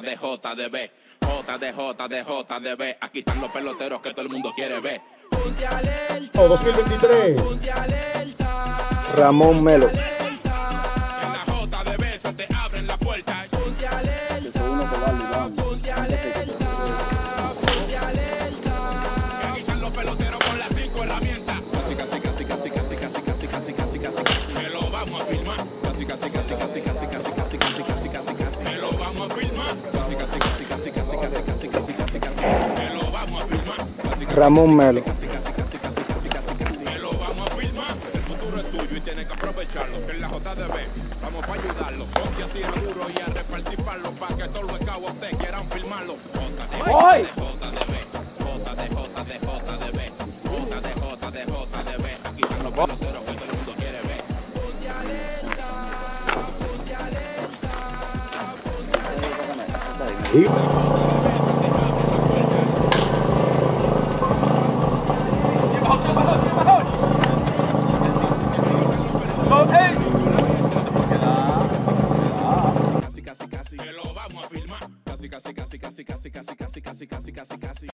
De JDB, JDB, aquí están los peloteros que todo el mundo quiere ver. Ponte alerta, oh, 2023. Ponte alerta, Ramón Melo. En la JDB se te abren la puerta. Ponte alerta, ponte alerta, ponte alerta. Aquí están los peloteros con las 5 herramientas. Casi. Me lo vamos a filmar. Casi. Me lo vamos a filmar. Casi. Me lo vamos a filmar. Ramón Melo. Me lo vamos a filmar. El futuro es tuyo y tienes que aprovecharlo. En la JDB vamos para ayudarlo. Ponte a tirar duro y a repartir palos para que todos los cabos te quieran filmarlo. JDB. Aquí están los peloteros que todo el mundo quiere ver. Ponte alerta.